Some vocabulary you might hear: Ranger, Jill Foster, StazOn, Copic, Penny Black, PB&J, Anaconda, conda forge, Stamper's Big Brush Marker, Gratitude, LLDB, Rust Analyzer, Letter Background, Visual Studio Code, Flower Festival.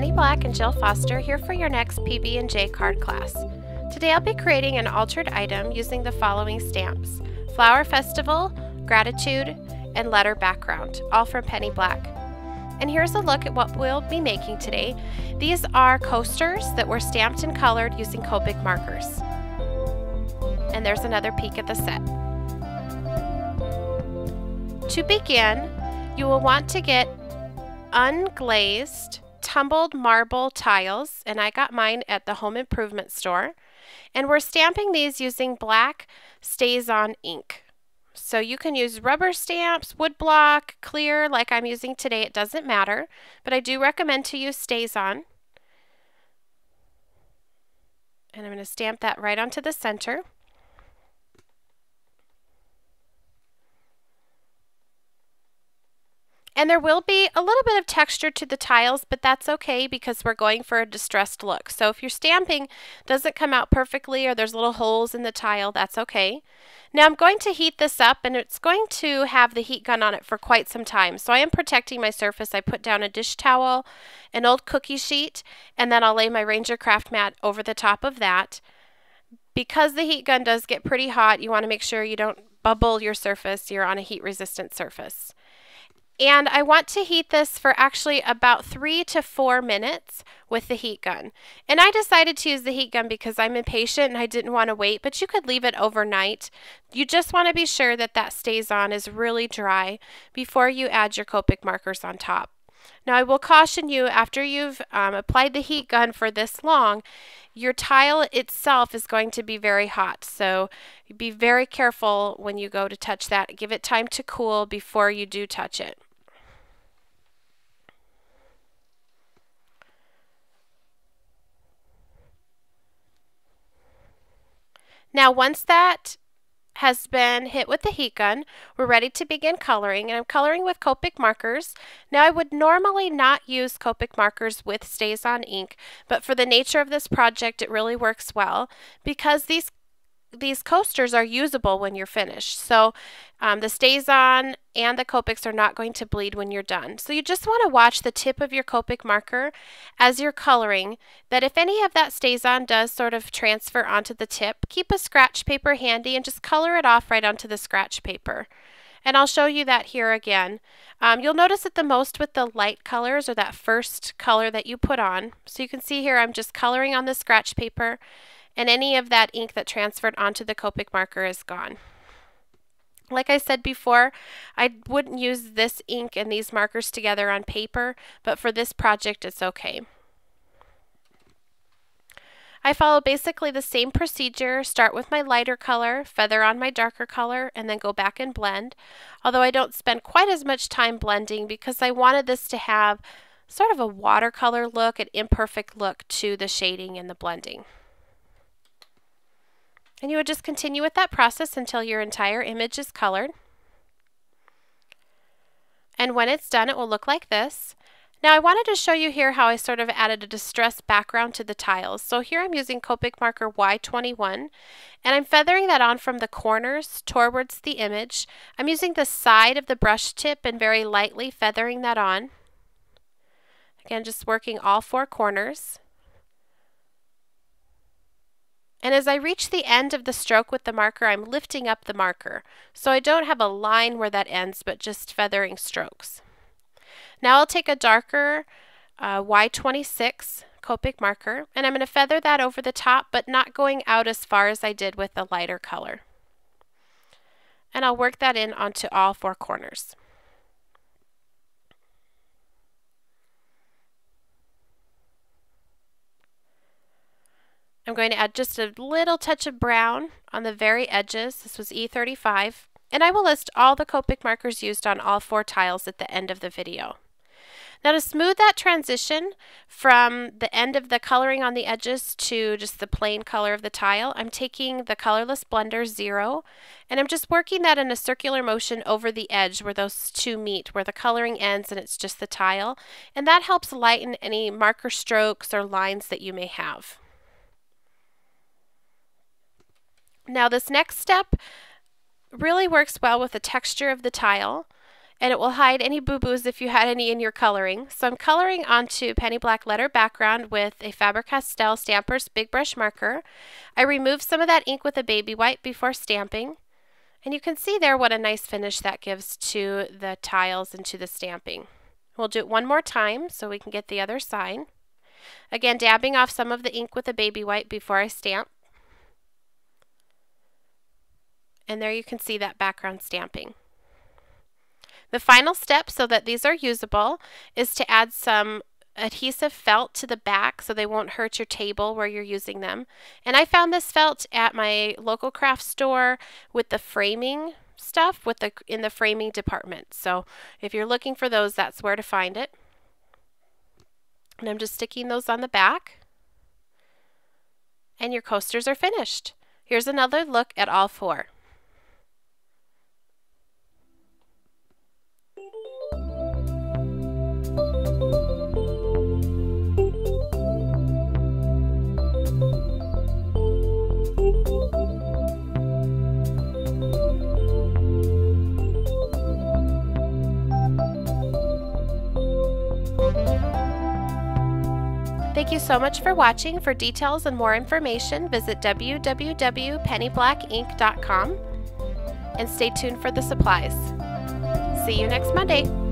Penny Black and Jill Foster here for your next PB&J card class. Today I'll be creating an altered item using the following stamps: Flower Festival, Gratitude, and Letter Background, all from Penny Black. And here's a look at what we'll be making today. These are coasters that were stamped and colored using Copic markers. And there's another peek at the set. To begin, you will want to get unglazed tumbled marble tiles, and I got mine at the home improvement store, and we're stamping these using black StazOn ink. So you can use rubber stamps, wood block, clear, like I'm using today. It doesn't matter, but I do recommend to use StazOn. And I'm going to stamp that right onto the center. And there will be a little bit of texture to the tiles, but that's okay because we're going for a distressed look. So if your stamping doesn't come out perfectly or there's little holes in the tile, that's okay. Now I'm going to heat this up, and it's going to have the heat gun on it for quite some time. So I am protecting my surface. I put down a dish towel, an old cookie sheet, and then I'll lay my Ranger craft mat over the top of that. Because the heat gun does get pretty hot, you want to make sure you don't bubble your surface. You're on a heat-resistant surface. And I want to heat this for actually about 3 to 4 minutes with the heat gun. And I decided to use the heat gun because I'm impatient and I didn't want to wait, but you could leave it overnight. You just want to be sure that that StazOn is really dry before you add your Copic markers on top. Now I will caution you, after you've applied the heat gun for this long, your tile itself is going to be very hot, so be very careful when you go to touch that. Give it time to cool before you do touch it. Now once that has been hit with the heat gun, we're ready to begin coloring, and I'm coloring with Copic markers. Now I would normally not use Copic markers with StazOn ink, but for the nature of this project it really works well because these coasters are usable when you're finished. So the StazOn and the Copics are not going to bleed when you're done. So you just want to watch the tip of your Copic marker as you're coloring, that if any of that StazOn does sort of transfer onto the tip, keep a scratch paper handy and just color it off right onto the scratch paper. And I'll show you that here again. You'll notice it the most with the light colors, or that first color that you put on. So you can see here I'm just coloring on the scratch paper, and any of that ink that transferred onto the Copic marker is gone. Like I said before, I wouldn't use this ink and these markers together on paper, but for this project it's okay. I follow basically the same procedure. Start with my lighter color, feather on my darker color, and then go back and blend. Although I don't spend quite as much time blending because I wanted this to have sort of a watercolor look, an imperfect look to the shading and the blending. And you would just continue with that process until your entire image is colored. And when it's done, it will look like this. Now I wanted to show you here how I sort of added a distressed background to the tiles. So here I'm using Copic marker Y21, and I'm feathering that on from the corners towards the image. I'm using the side of the brush tip and very lightly feathering that on. Again, just working all four corners. And as I reach the end of the stroke with the marker, I'm lifting up the marker. So I don't have a line where that ends, but just feathering strokes. Now I'll take a darker Y26 Copic marker, and I'm going to feather that over the top, but not going out as far as I did with the lighter color. And I'll work that in onto all four corners. I'm going to add just a little touch of brown on the very edges. This was E35, and I will list all the Copic markers used on all four tiles at the end of the video. Now to smooth that transition from the end of the coloring on the edges to just the plain color of the tile, I'm taking the colorless blender 0, and I'm just working that in a circular motion over the edge where those two meet, where the coloring ends and it's just the tile, and that helps lighten any marker strokes or lines that you may have. Now this next step really works well with the texture of the tile, and it will hide any boo-boos if you had any in your coloring. So I'm coloring onto Penny Black Letter Background with a Faber-Castell Stamper's Big Brush Marker. I removed some of that ink with a baby wipe before stamping, and you can see there what a nice finish that gives to the tiles and to the stamping. We'll do it one more time so we can get the other side. Again, dabbing off some of the ink with a baby wipe before I stamp. And there you can see that background stamping. The final step, so that these are usable, is to add some adhesive felt to the back so they won't hurt your table where you're using them. And I found this felt at my local craft store with the framing stuff in the framing department. So if you're looking for those, that's where to find it. And I'm just sticking those on the back. And your coasters are finished. Here's another look at all four. Thank you so much for watching. For details and more information, visit www.pennyblackink.com and stay tuned for the supplies. See you next Monday.